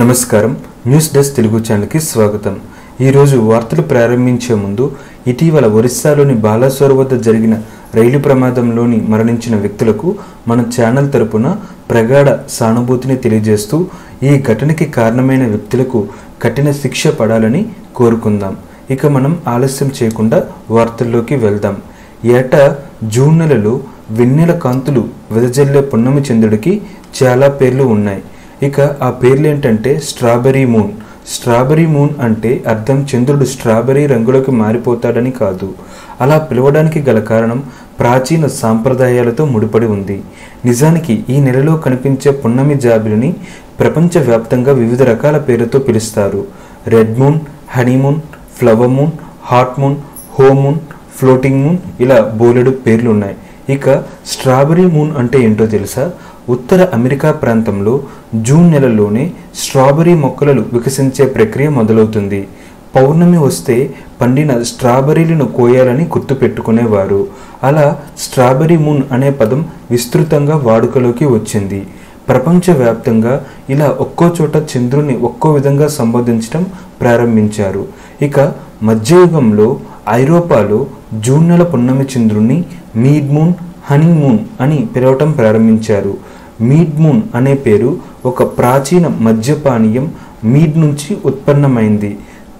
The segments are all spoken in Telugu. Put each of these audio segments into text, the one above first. నమస్కారం న్యూస్ డెస్క్ తెలుగు ఛానల్‌కి స్వాగతం। ఈ రోజు వార్తలు ప్రారంభించే ముందు ఇటీవల ఒరిస్సాలోని బాలాసోర్ వద్ద జరిగిన రైలు ప్రమాదంలోని మరణించిన వ్యక్తులకు మన ఛానల్ తరపున ప్రగాఢ సానుభూతిని తెలియజేస్తూ ఈ ఘటనకి కారణమైన వ్యక్తులకు కఠిన శిక్ష పడాలని కోరుకుందాం। ఇక మనం ఆలస్యం చేయకుండా వార్తల్లోకి వెళ్దాం। ఏటా జూన్ నెలలో వెన్నెల కాంతులు వెదజల్లే పున్నమి చంద్రుడికి చాలా పేర్లు ఉన్నాయి। ఇక ఆ పేర్లేంటంటే స్ట్రాబెరీ మూన్। స్ట్రాబెరీ మూన్ అంటే అర్థం చంద్రుడు స్ట్రాబెరీ రంగులోకి మారిపోతాడని కాదు। అలా పిలవడానికి గల కారణం ప్రాచీన సాంప్రదాయాలతో ముడిపడి ఉంది। నిజానికి ఈ నెలలో కనిపించే పున్నమి జాబిలిని ప్రపంచవ్యాప్తంగా వివిధ రకాల పేర్లతో పిలుస్తారు। Red moon, honeymoon, flower moon, hot moon, home moon, floating moon, ఇలా బోలెడు పేర్లు ఉన్నాయి। ఇక స్ట్రాబెరీ మూన్ అంటే ఏంటో తెలుసా? ఉత్తర అమెరికా ప్రాంతంలో జూన్ నెలలోనే స్ట్రాబెరీ మొక్కలు వికసించే ప్రక్రియ మొదలవుతుంది। పౌర్ణమి వస్తే పండిన స్ట్రాబెరీలను కోయాలని గుర్తుపెట్టుకునేవారు। అలా స్ట్రాబెరీ మూన్ అనే పదం విస్తృతంగా వాడుకలోకి వచ్చింది। ప్రపంచవ్యాప్తంగా ఇలా ఒక్కో చోట చంద్రుని ఒక్కో విధంగా సంబోధించడం ప్రారంభించారు। ఇక మధ్యయుగంలో ఐరోపాలో జూన్ నెల పున్నమి చంద్రుని మీడ్ మూన్, హనీ మూన్ అని పిలవటం ప్రారంభించారు। మీడ్ మూన్ అనే పేరు ఒక ప్రాచీన మద్యపానీయం మీడ్ నుంచి ఉత్పన్నమైంది।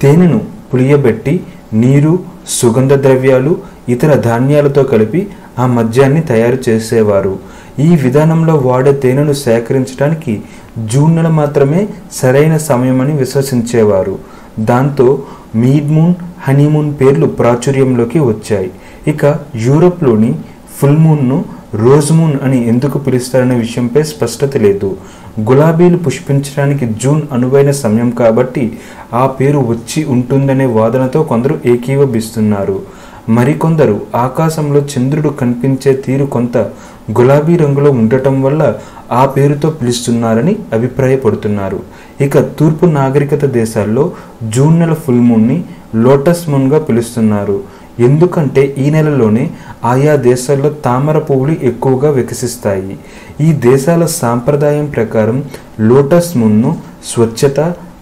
తేనెను పులియబెట్టి నీరు, సుగంధ ద్రవ్యాలు, ఇతర ధాన్యాలతో కలిపి ఆ మద్యాన్ని తయారు చేసేవారు। ఈ విధానంలో వాడే తేనెను సేకరించడానికి జూన్ నెల మాత్రమే సరైన సమయమని విశ్వసించేవారు। దాంతో మీడ్ మూన్, హనీ మూన్ పేర్లు ప్రాచుర్యంలోకి వచ్చాయి। ఇక యూరప్లోని ఫుల్ మూన్ను రోజ్ మూన్ అని ఎందుకు పిలుస్తారనే విషయంపై స్పష్టత లేదు। గులాబీలు పుష్పించడానికి జూన్ అనువైన సమయం కాబట్టి ఆ పేరు వచ్చి ఉంటుందనే వాదనతో కొందరు ఏకీభవిస్తున్నారు। మరికొందరు ఆకాశంలో చంద్రుడు కనిపించే తీరు కొంత గులాబీ రంగులో ఉండటం వల్ల ఆ పేరుతో పిలుస్తున్నారని అభిప్రాయపడుతున్నారు। ఇక తూర్పు నాగరికత దేశాల్లో జూన్ నెల ఫుల్ మూన్ని లోటస్ మూన్గా పిలుస్తున్నారు। ఎందుకంటే ఈ నెలలోనే ఆయా దేశాల్లో తామర పువ్వులు ఎక్కువగా వికసిస్తాయి। ఈ దేశాల సాంప్రదాయం ప్రకారం లోటస్ మూన్ను స్వచ్ఛత,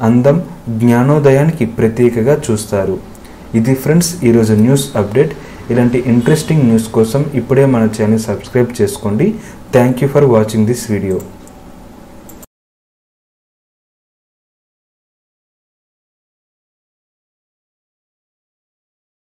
అందం, జ్ఞానోదయానికి ప్రతీకగా చూస్తారు। ఇది ఫ్రెండ్స్ ఈరోజు న్యూస్ అప్డేట్। ఇలాంటి ఇంట్రెస్టింగ్ న్యూస్ కోసం ఇప్పుడే మన ఛానల్ సబ్స్క్రైబ్ చేసుకోండి। Thank you for watching this video.